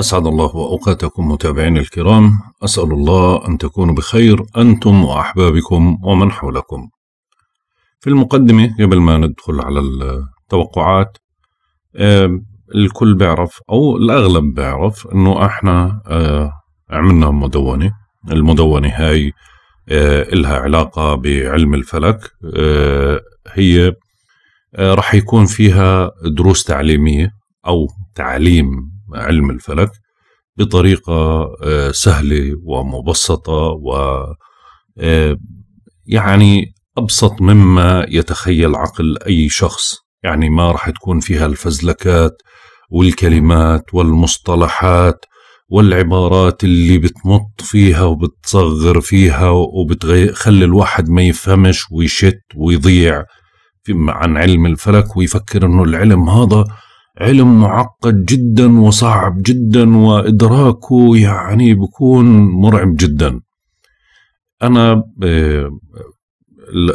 أسعد الله وأوقاتكم متابعين الكرام، أسأل الله أن تكونوا بخير أنتم وأحبابكم ومن حولكم. في المقدمة قبل ما ندخل على التوقعات، الكل بيعرف أو الأغلب بيعرف أنه احنا عملنا مدونة. المدونة هاي إلها علاقة بعلم الفلك، هي رح يكون فيها دروس تعليمية أو تعليم علم الفلك بطريقة سهلة ومبسطة، ويعني أبسط مما يتخيل عقل أي شخص. يعني ما رح تكون فيها الفزلكات والكلمات والمصطلحات والعبارات اللي بتمط فيها وبتصغر فيها وبتخلي الواحد ما يفهمش ويشت ويضيع عن علم الفلك، ويفكر انه العلم هذا علم معقد جدا وصعب جدا وإدراكه يعني بكون مرعب جدا. أنا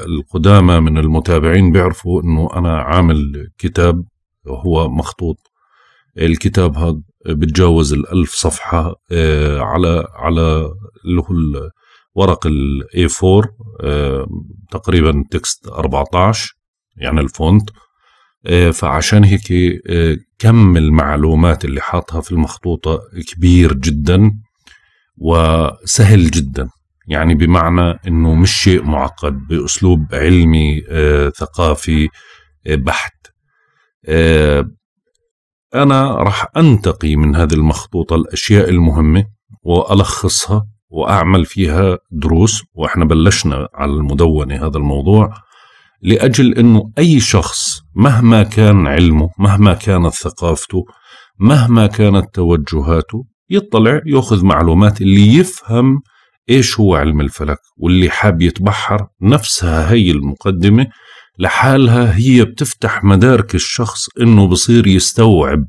القدامى من المتابعين بيعرفوا أنه أنا عامل كتاب هو مخطوط. الكتاب هذا بتجاوز 1000 صفحة على اللي هو الورق A4 تقريبا، تكست 14 يعني الفونت. فعشان هيك كم المعلومات اللي حاطها في المخطوطة كبير جدا وسهل جدا، يعني بمعنى انه مش شيء معقد، باسلوب علمي ثقافي بحت. انا رح انتقي من هذه المخطوطة الاشياء المهمة والخصها واعمل فيها دروس، واحنا بلشنا على المدونة هذا الموضوع لأجل أنه أي شخص مهما كان علمه، مهما كانت ثقافته، مهما كانت توجهاته، يطلع يأخذ معلومات اللي يفهم إيش هو علم الفلك، واللي حاب يتبحر. نفسها هي المقدمة لحالها هي بتفتح مدارك الشخص أنه بصير يستوعب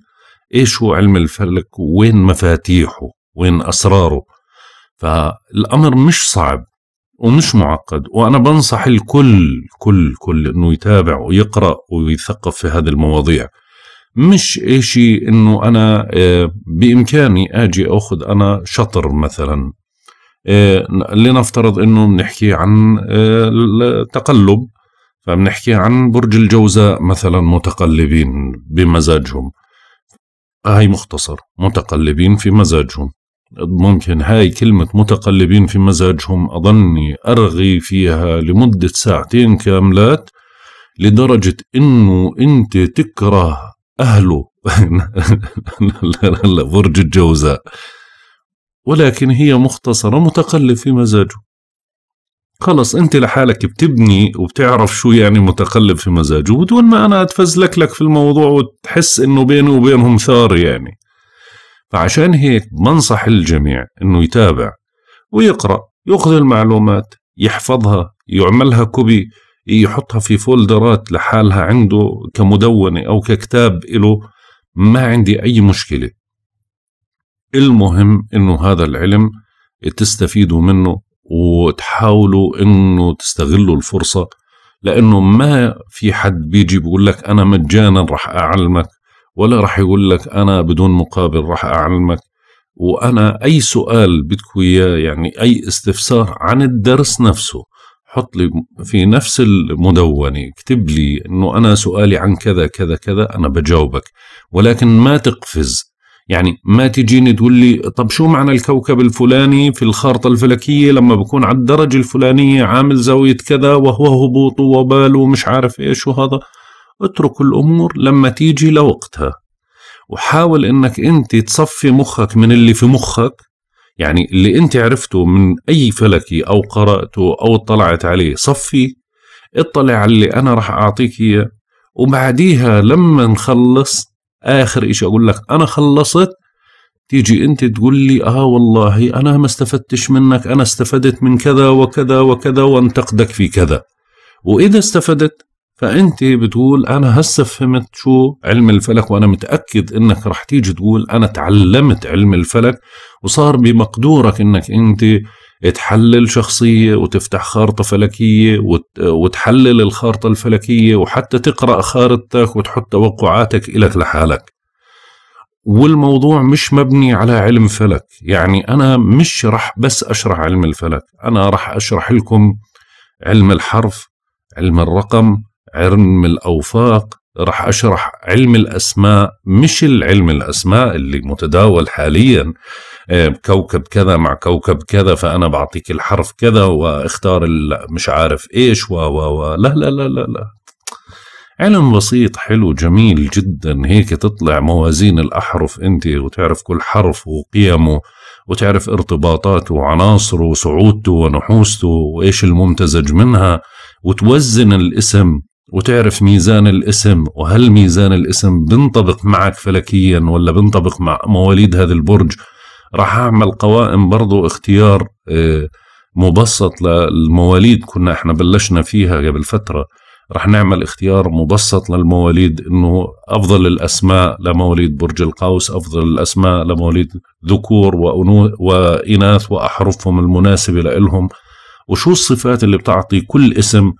إيش هو علم الفلك وين مفاتيحه وين أسراره. فالأمر مش صعب ومش معقد، وأنا بنصح الكل كل كل أنه يتابع ويقرأ ويثقف في هذه المواضيع. مش إشي أنه أنا بإمكاني أجي أخذ أنا شطر مثلا، لنفترض أنه بنحكي عن التقلب، فبنحكي عن برج الجوزاء مثلا، متقلبين بمزاجهم. هاي مختصر، متقلبين في مزاجهم. ممكن هاي كلمة متقلبين في مزاجهم أظني أرغي فيها لمدة ساعتين كاملات، لدرجة إنه أنت تكره أهله لا برج الجوزاء، ولكن هي مختصرة متقلب في مزاجه. خلص أنت لحالك بتبني وبتعرف شو يعني متقلب في مزاجه، بدون ما أنا أتفزلك لك في الموضوع وتحس إنه بيني وبينهم ثار يعني. فعشان هيك بنصح الجميع انه يتابع ويقرأ، يأخذ المعلومات، يحفظها، يعملها كوبي، يحطها في فولدرات لحالها عنده كمدونة او ككتاب له. ما عندي اي مشكلة. المهم انه هذا العلم تستفيدوا منه وتحاولوا انه تستغلوا الفرصة، لانه ما في حد بيجي بيقول لك انا مجانا رح اعلمك، ولا رح يقول لك أنا بدون مقابل رح أعلمك. وأنا أي سؤال بدكوا إياه، يعني أي استفسار عن الدرس نفسه، حط لي في نفس المدونة، اكتب لي إنه أنا سؤالي عن كذا كذا كذا، أنا بجاوبك. ولكن ما تقفز، يعني ما تجيني تقول لي طب شو معنى الكوكب الفلاني في الخارطة الفلكية لما بكون على الدرجة الفلانية عامل زاوية كذا، وهو هبوط ووبال ومش عارف إيش وهذا. اترك الأمور لما تيجي لوقتها، وحاول انك انت تصفي مخك من اللي في مخك، يعني اللي انت عرفته من اي فلكي او قرأته او اطلعت عليه، صفي اطلع على اللي انا رح اعطيك اياه. وبعديها لما نخلص اخر اشي اقول لك انا خلصت، تيجي انت تقول لي والله انا ما استفدتش منك، انا استفدت من كذا وكذا وكذا وانتقدك في كذا. واذا استفدت فأنت بتقول أنا هسه فهمت شو علم الفلك، وأنا متأكد إنك رح تيجي تقول أنا تعلمت علم الفلك، وصار بمقدورك إنك أنت تحلل شخصية وتفتح خارطة فلكية وتحلل الخارطة الفلكية، وحتى تقرأ خارطتك وتحط توقعاتك إلك لحالك. والموضوع مش مبني على علم فلك. يعني أنا مش رح بس أشرح علم الفلك، أنا رح أشرح لكم علم الحرف، علم الرقم، علم الأوفاق، رح أشرح علم الأسماء، مش العلم الأسماء اللي متداول حاليا، كوكب كذا مع كوكب كذا فأنا بعطيك الحرف كذا واختار مش عارف إيش لا لا لا لا لا. علم بسيط حلو جميل جدا، هيك تطلع موازين الأحرف أنت وتعرف كل حرف وقيمه وتعرف ارتباطاته وعناصره وصعودته ونحوسته وإيش الممتزج منها، وتوزن الاسم وتعرف ميزان الاسم، وهل ميزان الاسم بنطبق معك فلكيا ولا بنطبق مع مواليد هذا البرج. راح أعمل قوائم برضو اختيار مبسط للمواليد، كنا احنا بلشنا فيها قبل فترة، رح نعمل اختيار مبسط للمواليد انه افضل الاسماء لمواليد برج القوس، افضل الاسماء لمواليد ذكور واناث واحرفهم المناسبه لهم، وشو الصفات اللي بتعطي كل اسم،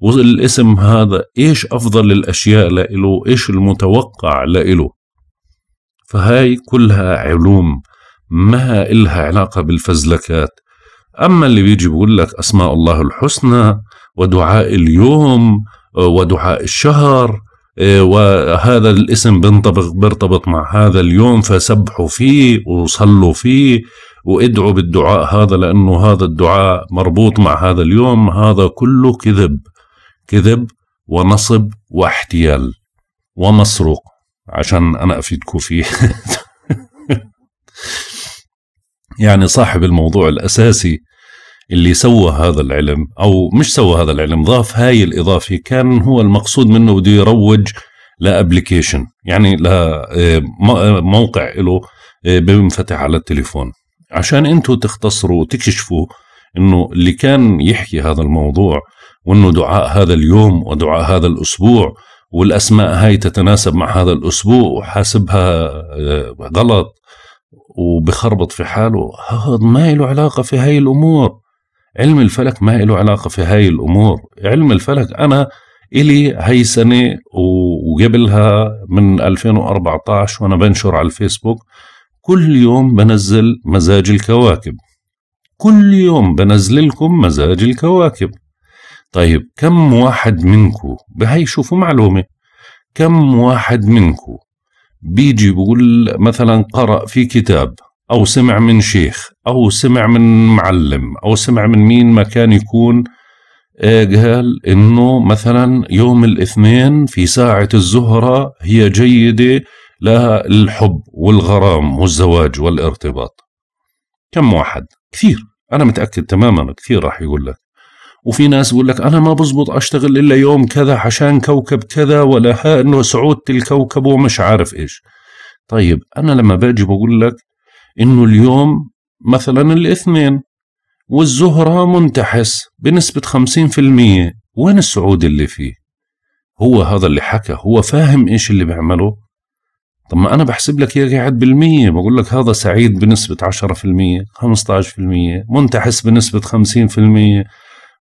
والاسم هذا ايش افضل الاشياء له، ايش المتوقع له. فهاي كلها علوم ما إلها علاقه بالفزلكات. اما اللي بيجي بقول لك اسماء الله الحسنى ودعاء اليوم ودعاء الشهر وهذا الاسم بيرتبط مع هذا اليوم فسبحوا فيه وصلوا فيه وادعوا بالدعاء هذا لأنه هذا الدعاء مربوط مع هذا اليوم، هذا كله كذب، كذب ونصب واحتيال ومسروق، عشان أنا أفيدكم فيه. يعني صاحب الموضوع الأساسي اللي سوى هذا العلم، أو مش سوى هذا العلم، ضاف هاي الإضافة، كان هو المقصود منه بده يروج لأبليكيشن، يعني لموقع له بينفتح على التليفون، عشان انتوا تختصروا وتكشفوا انه اللي كان يحكي هذا الموضوع وانه دعاء هذا اليوم ودعاء هذا الأسبوع والأسماء هاي تتناسب مع هذا الأسبوع وحاسبها غلط وبخربط في حاله، هذا ما له علاقة في هاي الأمور. علم الفلك ما له علاقة في هاي الأمور. علم الفلك أنا إلي هاي سنة وقبلها من 2014 وأنا بنشر على الفيسبوك، كل يوم بنزل مزاج الكواكب، كل يوم بنزل لكم مزاج الكواكب. طيب كم واحد منكم بهاي، شوفوا معلومة، كم واحد منكم بيجي بقول مثلا قرأ في كتاب أو سمع من شيخ أو سمع من معلم أو سمع من مين ما كان يكون، قال إنه مثلا يوم الاثنين في ساعة الزهرة هي جيدة للحب والغرام والزواج والارتباط. كم واحد؟ كثير، أنا متأكد تماما كثير راح يقول لك. وفي ناس يقول لك أنا ما بزبط أشتغل إلا يوم كذا عشان كوكب كذا ولا إنه سعودة الكوكب ومش عارف إيش. طيب أنا لما باجي بقول لك إنه اليوم مثلا الاثنين والزهرة منتحس بنسبة 50%، وين السعودي اللي فيه؟ هو هذا اللي حكى، هو فاهم إيش اللي بيعمله؟ طب ما أنا بحسب لك يا قاعد بالمية، بقول لك هذا سعيد بنسبة 10%، 15%، منتحس بنسبة 50%،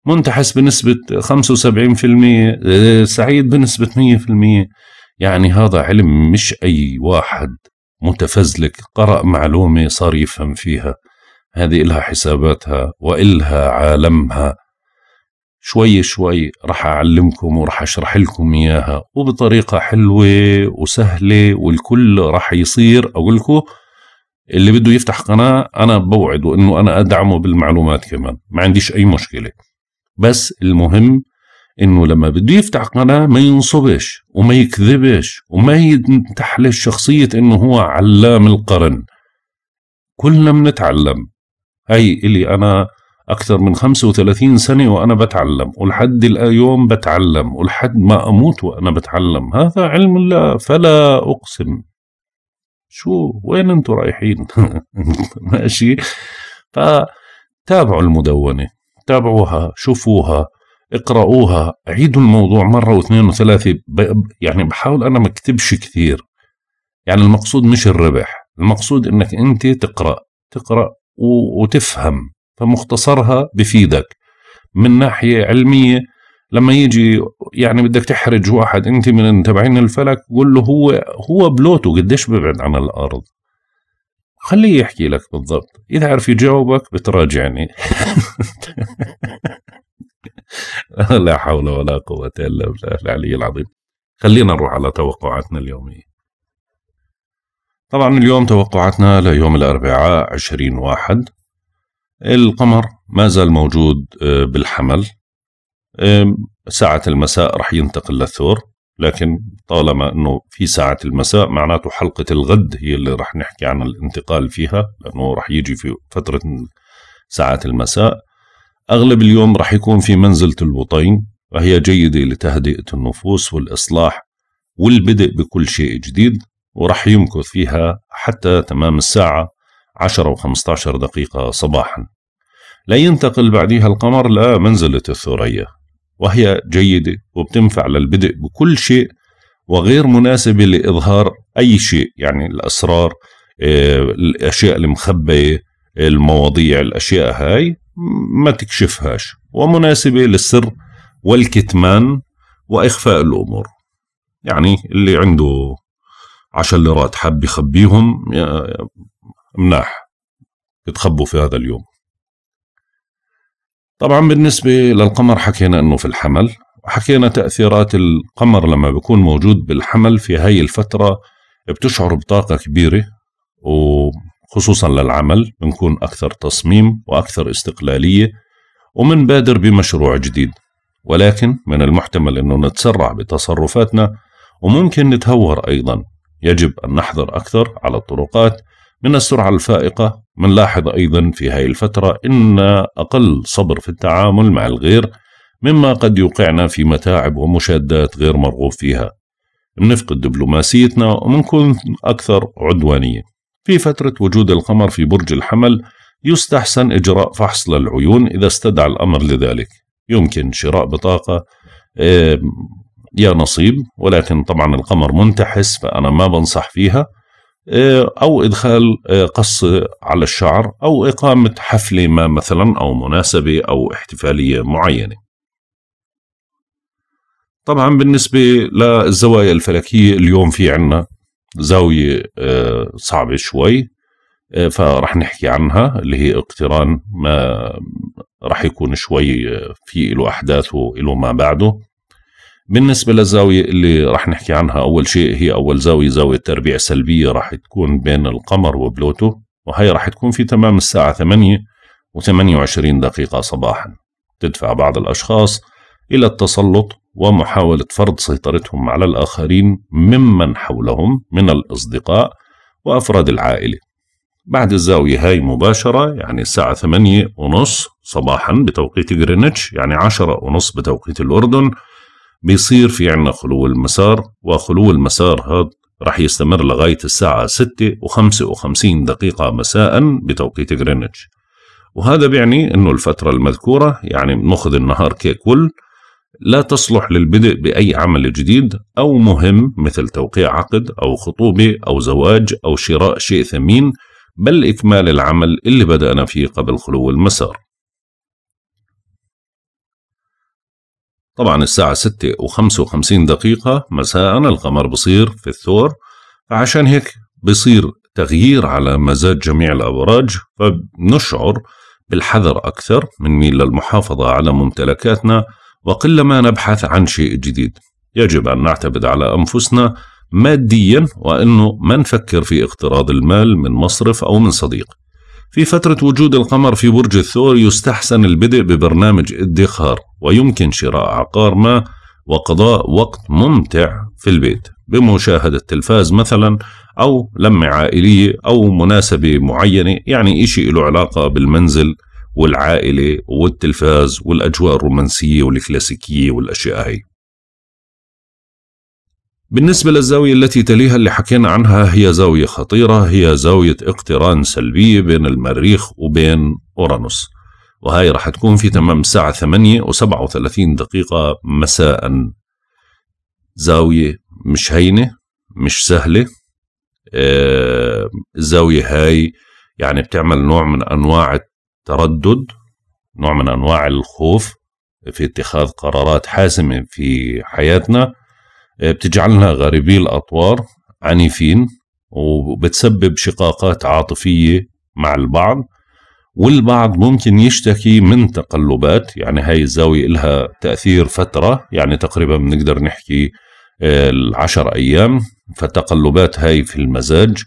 منتحس بنسبة 75%، سعيد بنسبة 100%. يعني هذا علم مش أي واحد متفزلك قرأ معلومة صار يفهم فيها، هذه إلها حساباتها وإلها عالمها. شوي شوي رح أعلمكم ورح أشرح لكم إياها وبطريقة حلوة وسهلة، والكل رح يصير، أقول لكم اللي بده يفتح قناة أنا بوعده إنه أنا أدعمه بالمعلومات كمان، ما عنديش أي مشكلة، بس المهم إنه لما بده يفتح قناة ما ينصبش وما يكذبش وما ينتحلش شخصية إنه هو علام القرن. كلنا بنتعلم، هاي إلي أنا أكثر من 35 سنة وأنا بتعلم، ولحد اليوم بتعلم، ولحد ما أموت وأنا بتعلم، هذا علم الله فلا أقسم. شو وين أنتوا رايحين؟ ماشي، فتابعوا المدونة، تابعوها، شوفوها، اقرأوها، عيدوا الموضوع مرة واثنين وثلاثة. يعني بحاول أنا ما اكتبش كثير، يعني المقصود مش الربح، المقصود أنك أنت تقرأ وتفهم، فمختصرها بفيدك من ناحية علمية لما يجي يعني بدك تحرج واحد انت من تبعين الفلك، قول له هو بلوتو قديش ببعد عن الارض، خليه يحكي لك بالضبط، اذا عرف يجاوبك بتراجعني. لا حول ولا قوة الا بالله العلي العظيم. خلينا نروح على توقعاتنا اليومية. طبعا اليوم توقعاتنا ليوم الاربعاء 20/1، القمر ما زال موجود بالحمل، ساعة المساء رح ينتقل للثور، لكن طالما انه في ساعة المساء معناته حلقة الغد هي اللي رح نحكي عن الانتقال فيها، لانه رح يجي في فترة ساعة المساء. اغلب اليوم رح يكون في منزلة البطين، وهي جيدة لتهدئة النفوس والاصلاح والبدء بكل شيء جديد، ورح يمكث فيها حتى تمام الساعة 10:15 صباحا. لا ينتقل بعدها القمر لمنزلة الثريا، وهي جيدة وبتنفع للبدء بكل شيء، وغير مناسبة لإظهار أي شيء، يعني الأسرار، الأشياء المخبية، المواضيع، الأشياء هاي ما تكشفهاش، ومناسبة للسر والكتمان وإخفاء الأمور. يعني اللي عنده 10 ليرات حاب يخبيهم، مناح يتخبوا في هذا اليوم. طبعا بالنسبة للقمر حكينا انه في الحمل، وحكينا تأثيرات القمر لما بيكون موجود بالحمل في هاي الفترة بتشعر بطاقة كبيرة، وخصوصا للعمل بنكون اكثر تصميم واكثر استقلالية، ومنبادر بمشروع جديد، ولكن من المحتمل انه نتسرع بتصرفاتنا وممكن نتهور ايضا. يجب ان نحذر اكثر على الطرقات من السرعة الفائقة. منلاحظ أيضا في هاي الفترة إن أقل صبر في التعامل مع الغير، مما قد يوقعنا في متاعب ومشادات غير مرغوب فيها، منفقد دبلوماسيتنا ومنكون أكثر عدوانية. في فترة وجود القمر في برج الحمل يستحسن إجراء فحص للعيون إذا استدعى الأمر لذلك، يمكن شراء بطاقة يا نصيب، ولكن طبعا القمر منتحس فأنا ما بنصح فيها، أو إدخال قص على الشعر، أو إقامة حفلة ما مثلا، أو مناسبة أو احتفالية معينة. طبعا بالنسبة للزوايا الفلكية اليوم في عنا زاوية صعبة شوي، فرح نحكي عنها، اللي هي اقتران ما رح يكون شوي في له أحداث وله ما بعده. بالنسبة للزاوية اللي راح نحكي عنها أول شيء، هي أول زاوية، زاوية تربيع سلبية، راح تكون بين القمر وبلوتو، وهي راح تكون في تمام الساعة 8:28 صباحا. تدفع بعض الأشخاص إلى التسلط ومحاولة فرض سيطرتهم على الآخرين ممن حولهم من الأصدقاء وأفراد العائلة. بعد الزاوية هاي مباشرة، يعني الساعة 8:30 صباحا بتوقيت غرينتش، يعني 10:30 بتوقيت الأردن، بيصير في عنا خلو المسار، وخلو المسار هذا رح يستمر لغاية الساعة 6:55 مساء بتوقيت غرينتش. وهذا بيعني انه الفترة المذكورة، يعني بناخذ النهار ككل، لا تصلح للبدء بأي عمل جديد أو مهم، مثل توقيع عقد أو خطوبة أو زواج أو شراء شيء ثمين، بل إكمال العمل اللي بدأنا فيه قبل خلو المسار. طبعا الساعة 6:55 مساء القمر بصير في الثور، فعشان هيك بصير تغيير على مزاج جميع الأبراج، فبنشعر بالحذر أكثر، بنميل للمحافظة على ممتلكاتنا وقلما نبحث عن شيء جديد. يجب أن نعتمد على أنفسنا ماديا، وأنه ما نفكر في اقتراض المال من مصرف أو من صديق. في فترة وجود القمر في برج الثور يستحسن البدء ببرنامج ادخار، ويمكن شراء عقار ما وقضاء وقت ممتع في البيت بمشاهدة التلفاز مثلا، أو لمة عائلية، أو مناسبة معينة، يعني إشي له علاقة بالمنزل والعائلة والتلفاز والأجواء الرومانسية والكلاسيكية والأشياء هاي. بالنسبة للزاوية التي تليها اللي حكينا عنها، هي زاوية خطيرة، هي زاوية اقتران سلبية بين المريخ وبين أورانوس، وهي راح تكون في تمام الساعة 8:37 مساء. زاوية مش هينة، مش سهلة. الزاوية هاي يعني بتعمل نوع من أنواع التردد، نوع من أنواع الخوف، في اتخاذ قرارات حاسمة في حياتنا بتجعلنا غريبي الأطوار عنيفين، وبتسبب شقاقات عاطفية مع البعض، والبعض ممكن يشتكي من تقلبات. يعني هاي الزاوية لها تأثير فترة، يعني تقريبا بنقدر نحكي 10 أيام. فتقلبات هاي في المزاج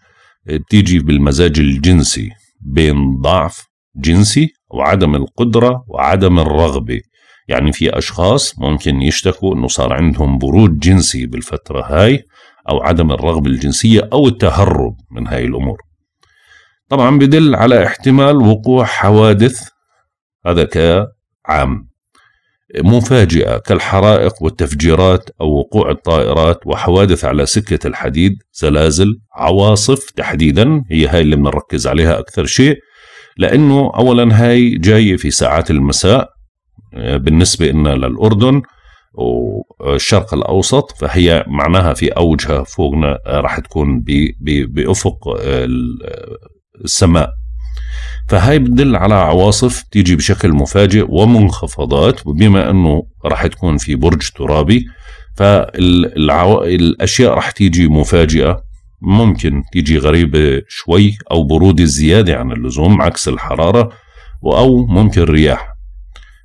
بتيجي بالمزاج الجنسي بين ضعف جنسي وعدم القدرة وعدم الرغبة. يعني في أشخاص ممكن يشتكوا أنه صار عندهم برود جنسي بالفترة هاي، أو عدم الرغبة الجنسية، أو التهرب من هاي الأمور. طبعا بدل على احتمال وقوع حوادث، هذا كعام، مفاجئة كالحرائق والتفجيرات أو وقوع الطائرات وحوادث على سكة الحديد، زلازل، عواصف تحديدا. هي هاي اللي بنركز عليها أكثر شيء، لأنه أولا هاي جاية في ساعات المساء بالنسبة لنا للأردن والشرق الأوسط، فهي معناها في أوجها فوقنا راح تكون بأفق السماء. فهاي بتدل على عواصف تيجي بشكل مفاجئ ومنخفضات، وبما أنه راح تكون في برج ترابي فالأشياء راح تيجي مفاجئة، ممكن تيجي غريبة شوي أو برودة زيادة عن اللزوم عكس الحرارة، أو ممكن رياح.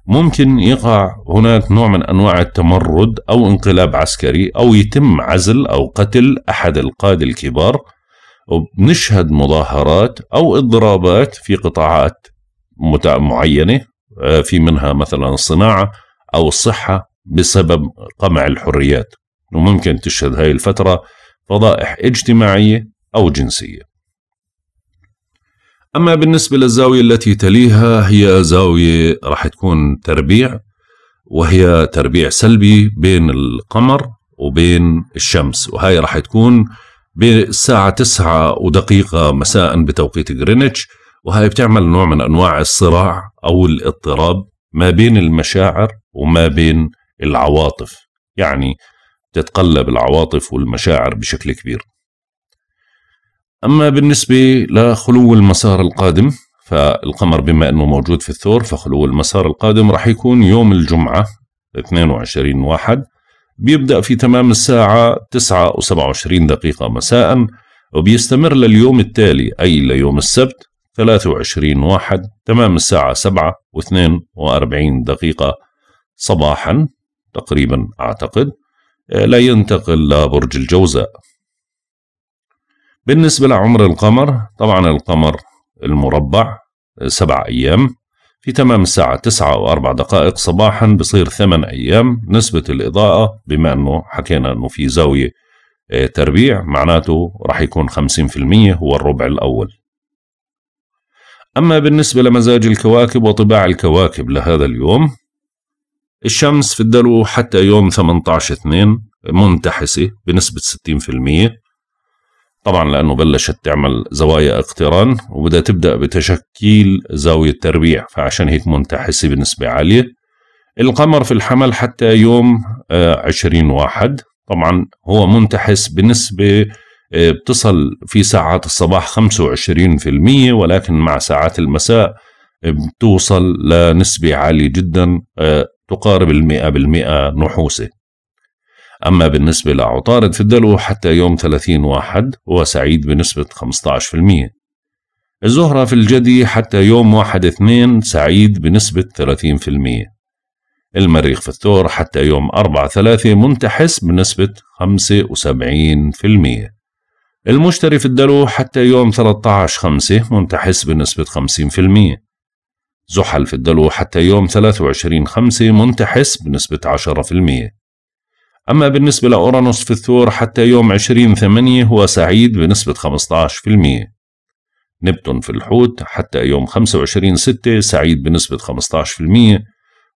ممكن يقع هناك نوع من أنواع التمرد أو انقلاب عسكري، أو يتم عزل أو قتل أحد القادة الكبار، وبنشهد مظاهرات أو إضرابات في قطاعات معينة، في منها مثلا الصناعة أو الصحة، بسبب قمع الحريات. وممكن تشهد هاي الفترة فضائح اجتماعية أو جنسية. أما بالنسبة للزاوية التي تليها، هي زاوية راح تكون تربيع، وهي تربيع سلبي بين القمر وبين الشمس، وهي راح تكون بالساعة 9:09 مساء بتوقيت غرينتش. وهي بتعمل نوع من أنواع الصراع أو الاضطراب ما بين المشاعر وما بين العواطف، يعني تتقلب العواطف والمشاعر بشكل كبير. أما بالنسبة لخلو المسار القادم، فالقمر بما أنه موجود في الثور، فخلو المسار القادم راح يكون يوم الجمعة 22/1، بيبدأ في تمام الساعة 9:27 مساء، وبيستمر لليوم التالي أي ليوم السبت 23/1 تمام الساعة 7:42 صباحا تقريبا أعتقد، لا ينتقل لبرج الجوزاء. بالنسبة لعمر القمر، طبعا القمر المربع 7 أيام، في تمام الساعة 9:04 صباحا بصير 8 أيام. نسبة الإضاءة بما أنه حكينا أنه في زاوية تربيع، معناته راح يكون 50% هو الربع الأول. أما بالنسبة لمزاج الكواكب وطباع الكواكب لهذا اليوم، الشمس في الدلو حتى يوم 18/2 منتحسة بنسبة 60%، طبعا لأنه بلشت تعمل زوايا اقتران وبدأ تبدأ بتشكيل زاوية تربيع، فعشان هيك منتحسة بنسبة عالية. القمر في الحمل حتى يوم 20/1، طبعا هو منتحس بنسبة بتصل في ساعات الصباح 25%، ولكن مع ساعات المساء بتوصل لنسبة عالية جدا تقارب 100% نحوسة. أما بالنسبة لعطارد في الدلو حتى يوم 30/1 هو سعيد بنسبة 15%. الزهرة في الجدي حتى يوم 1/2 سعيد بنسبة 30%. المريخ في الثور حتى يوم 4/3 منتحس بنسبة 75%. المشتري في الدلو حتى يوم 13/5 منتحس بنسبة 50%. زحل في الدلو حتى يوم 23/5 منتحس بنسبة 10%. أما بالنسبة لأورانوس في الثور حتى يوم 20/8 هو سعيد بنسبة 15%. نبتون في الحوت حتى يوم 25/6 سعيد بنسبة 15%.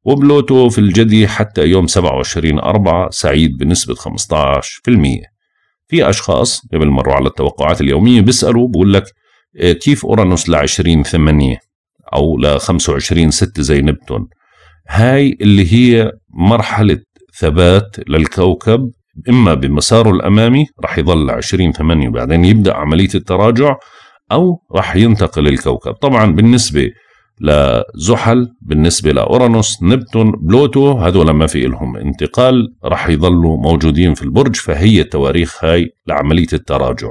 وبلوتو في الجدي حتى يوم 27/4 سعيد بنسبة 15%. في أشخاص قبل ما نروح على التوقعات اليومية بيسألوا، بقول لك كيف أورانوس ل20/8 أو ل25/6 زي نبتون؟ هاي اللي هي مرحلة ثبات للكوكب، إما بمساره الأمامي رح يظل 20/8 بعدين يبدأ عملية التراجع، أو رح ينتقل الكوكب. طبعا بالنسبة لزحل، بالنسبة لأورانوس، نبتون، بلوتو، هذول ما في إلهم انتقال، رح يظلوا موجودين في البرج. فهي التواريخ هاي لعملية التراجع.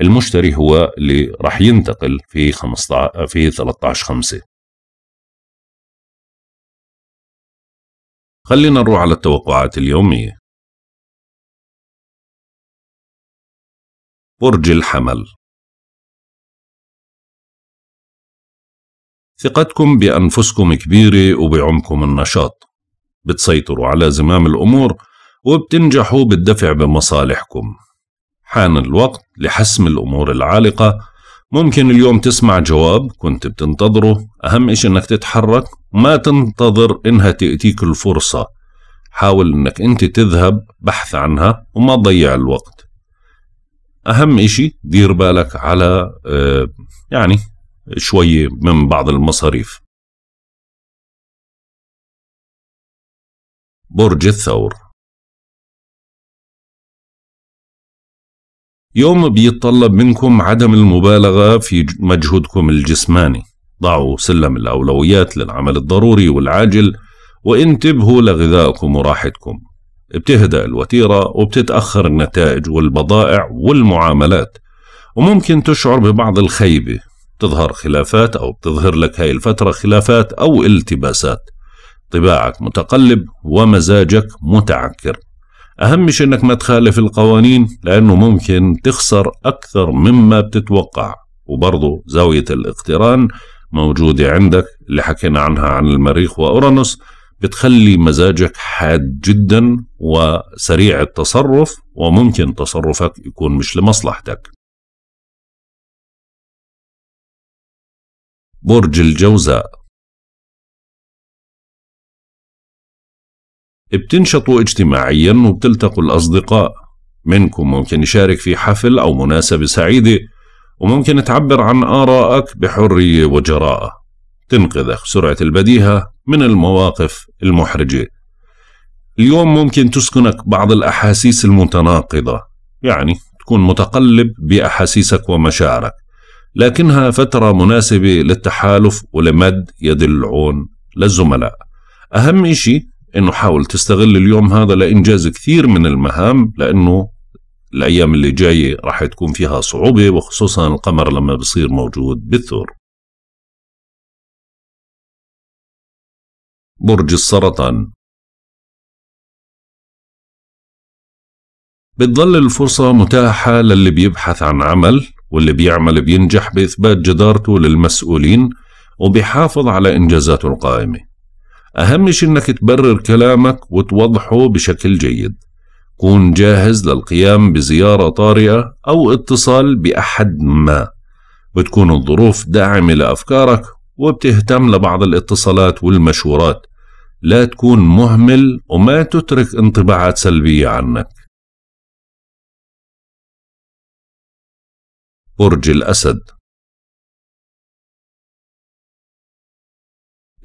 المشتري هو اللي رح ينتقل في 13/5. خلينا نروح على التوقعات اليومية. برج الحمل، ثقتكم بأنفسكم كبيرة وبعمكم النشاط، بتسيطروا على زمام الأمور وبتنجحوا بالدفع بمصالحكم. حان الوقت لحسم الأمور العالقة. ممكن اليوم تسمع جواب كنت بتنتظره، أهم إشي إنك تتحرك وما تنتظر إنها تأتيك الفرصة. حاول إنك أنت تذهب بحث عنها وما تضيع الوقت. أهم إشي دير بالك على يعني شوية من بعض المصاريف. برج الثور، يوم بيتطلب منكم عدم المبالغة في مجهودكم الجسماني. ضعوا سلم الأولويات للعمل الضروري والعاجل، وانتبهوا لغذائكم وراحتكم. بتهدأ الوتيرة وبتتأخر النتائج والبضائع والمعاملات، وممكن تشعر ببعض الخيبة. تظهر خلافات أو بتظهر لك هاي الفترة خلافات أو التباسات. طباعك متقلب ومزاجك متعكر. أهم شيء إنك ما تخالف القوانين، لأنه ممكن تخسر أكثر مما بتتوقع. وبرضه زاوية الاقتران موجودة عندك اللي حكينا عنها عن المريخ وأورانوس، بتخلي مزاجك حاد جدا وسريع التصرف، وممكن تصرفك يكون مش لمصلحتك. برج الجوزاء، بتنشطوا اجتماعيا وبتلتقوا الأصدقاء. منكم ممكن يشارك في حفل أو مناسبة سعيدة، وممكن تعبر عن آرائك بحرية وجراءة. تنقذك سرعة البديهة من المواقف المحرجة. اليوم ممكن تسكنك بعض الأحاسيس المتناقضة، يعني تكون متقلب بأحاسيسك ومشاعرك، لكنها فترة مناسبة للتحالف ولمد يد العون للزملاء. أهم إشي إنه حاول تستغل اليوم هذا لإنجاز كثير من المهام، لأنه الأيام اللي جاية راح تكون فيها صعوبة، وخصوصا القمر لما بصير موجود بالثور. برج السرطان، بتظل الفرصة متاحة للي بيبحث عن عمل، واللي بيعمل بينجح بإثبات جدارته للمسؤولين وبيحافظ على إنجازاته القائمة. أهم شيء إنك تبرر كلامك وتوضحه بشكل جيد. كون جاهز للقيام بزيارة طارئة أو اتصال بأحد ما. بتكون الظروف داعمة لأفكارك وبتهتم لبعض الاتصالات والمشورات. لا تكون مهمل وما تترك انطباعات سلبية عنك. برج الأسد،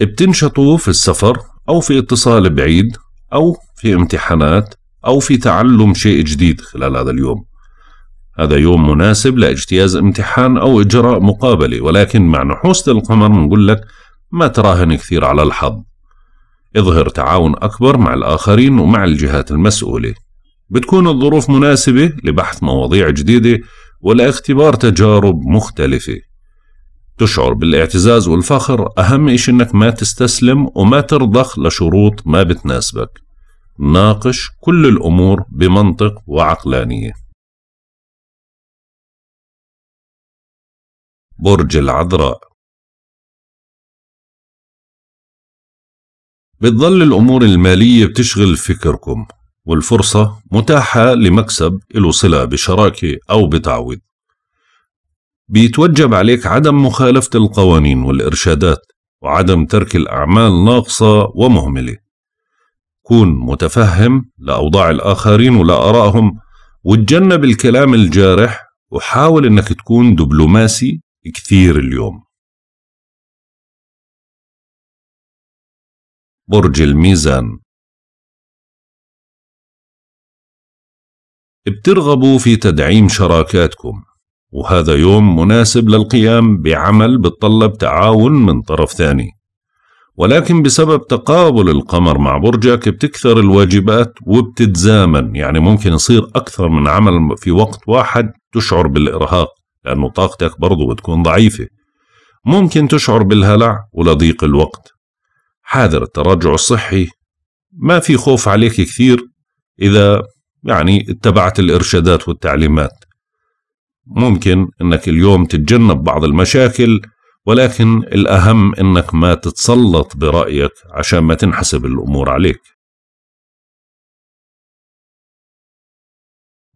بتنشطوا في السفر أو في اتصال بعيد أو في امتحانات أو في تعلم شيء جديد خلال هذا اليوم. هذا يوم مناسب لاجتياز امتحان أو إجراء مقابلة، ولكن مع نحوس القمر نقول لك ما تراهن كثير على الحظ. اظهر تعاون أكبر مع الآخرين ومع الجهات المسؤولة. بتكون الظروف مناسبة لبحث مواضيع جديدة ولا اختبار تجارب مختلفة. تشعر بالاعتزاز والفخر. أهم إشي إنك ما تستسلم وما ترضخ لشروط ما بتناسبك. ناقش كل الأمور بمنطق وعقلانية. برج العذراء، بتظل الأمور المالية بتشغل فكركم، والفرصة متاحة لمكسب له صلة بشراكة أو بتعويض. بيتوجب عليك عدم مخالفة القوانين والإرشادات وعدم ترك الأعمال ناقصة ومهملة. كون متفهم لأوضاع الآخرين ولآرائهم، وتجنب الكلام الجارح، وحاول إنك تكون دبلوماسي كثير اليوم. برج الميزان، بترغبوا في تدعيم شراكاتكم، وهذا يوم مناسب للقيام بعمل بتطلب تعاون من طرف ثاني، ولكن بسبب تقابل القمر مع برجك بتكثر الواجبات وبتتزامن، يعني ممكن يصير أكثر من عمل في وقت واحد تشعر بالإرهاق لأنه طاقتك برضو بتكون ضعيفة، ممكن تشعر بالهلع ولضيق الوقت. حاذر التراجع الصحي، ما في خوف عليك كثير إذا يعني اتبعت الإرشادات والتعليمات. ممكن أنك اليوم تتجنب بعض المشاكل، ولكن الأهم أنك ما تتسلط برأيك عشان ما تنحسب الأمور عليك.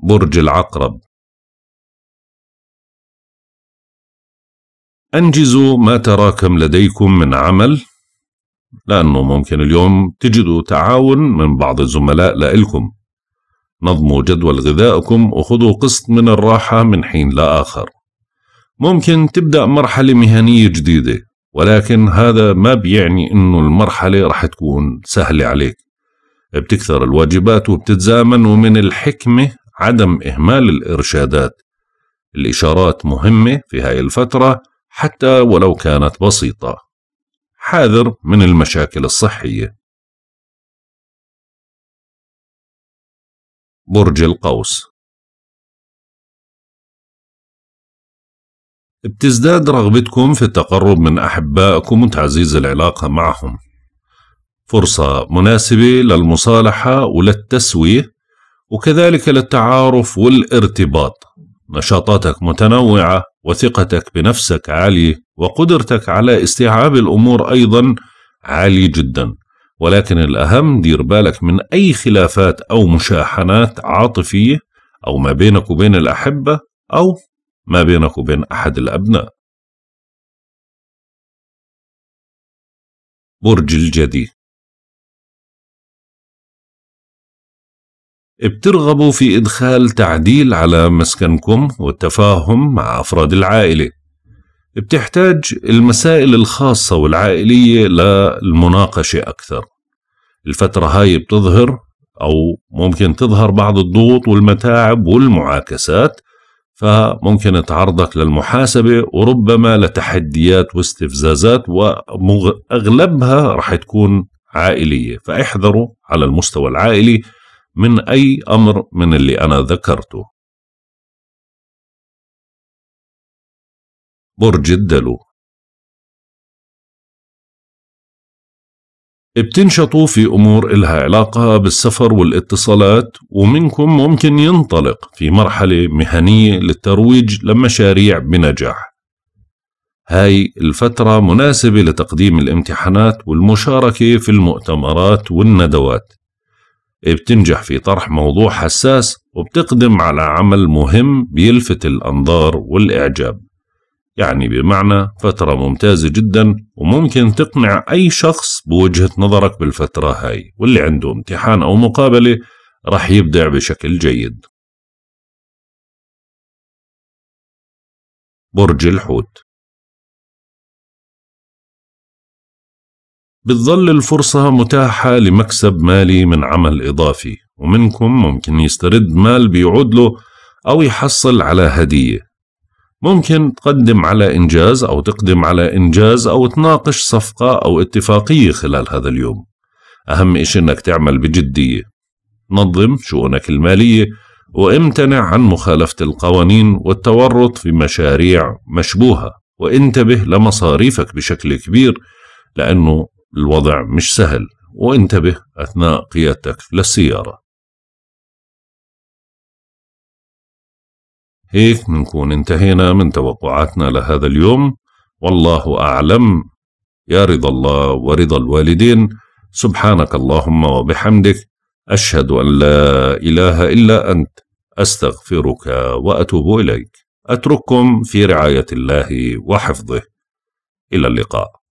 برج العقرب، أنجزوا ما تراكم لديكم من عمل، لأنه ممكن اليوم تجدوا تعاون من بعض الزملاء لإلكم. نظموا جدول غذائكم وخذوا قسط من الراحة من حين لآخر. ممكن تبدأ مرحلة مهنية جديدة، ولكن هذا ما بيعني إنه المرحلة رح تكون سهلة عليك. بتكثر الواجبات وبتتزامن، ومن الحكمة عدم إهمال الإرشادات. الإشارات مهمة في هاي الفترة حتى ولو كانت بسيطة. حاذر من المشاكل الصحية. برج القوس، بتزداد رغبتكم في التقرب من أحبائكم وتعزيز العلاقة معهم. فرصة مناسبة للمصالحة وللتسوية وكذلك للتعارف والارتباط. نشاطاتك متنوعة وثقتك بنفسك عالية وقدرتك على استيعاب الأمور أيضا عالية جدا، ولكن الأهم دير بالك من أي خلافات أو مشاحنات عاطفية أو ما بينك وبين الأحبة أو ما بينك وبين أحد الأبناء. برج الجدي، بترغبوا في إدخال تعديل على مسكنكم والتفاهم مع أفراد العائلة. بتحتاج المسائل الخاصة والعائلية للمناقشة أكثر. الفترة هاي بتظهر أو ممكن تظهر بعض الضغوط والمتاعب والمعاكسات، فممكن تعرضك للمحاسبة وربما لتحديات واستفزازات، وأغلبها رح تكون عائلية، فاحذروا على المستوى العائلي من أي أمر من اللي أنا ذكرته. برج الدلو، بتنشطوا في أمور إلها علاقة بالسفر والاتصالات، ومنكم ممكن ينطلق في مرحلة مهنية للترويج لمشاريع بنجاح. هاي الفترة مناسبة لتقديم الامتحانات والمشاركة في المؤتمرات والندوات. بتنجح في طرح موضوع حساس وبتقدم على عمل مهم بيلفت الأنظار والإعجاب. يعني بمعنى فترة ممتازة جدا، وممكن تقنع أي شخص بوجهة نظرك بالفترة هاي، واللي عنده امتحان أو مقابلة رح يبدع بشكل جيد. برج الحوت، بتظل الفرصة متاحة لمكسب مالي من عمل إضافي، ومنكم ممكن يسترد مال بيعود له أو يحصل على هدية. ممكن تقدم على إنجاز أو تقدم على إنجاز أو تناقش صفقة أو اتفاقية خلال هذا اليوم. أهم إشي إنك تعمل بجدية، نظم شؤونك المالية وامتنع عن مخالفة القوانين والتورط في مشاريع مشبوهة، وانتبه لمصاريفك بشكل كبير لأنه الوضع مش سهل، وانتبه أثناء قيادتك للسيارة. هيك منكون انتهينا من توقعاتنا لهذا اليوم، والله أعلم. يا رضا الله ورضا الوالدين. سبحانك اللهم وبحمدك، أشهد أن لا إله إلا أنت، أستغفرك وأتوب إليك. أترككم في رعاية الله وحفظه، إلى اللقاء.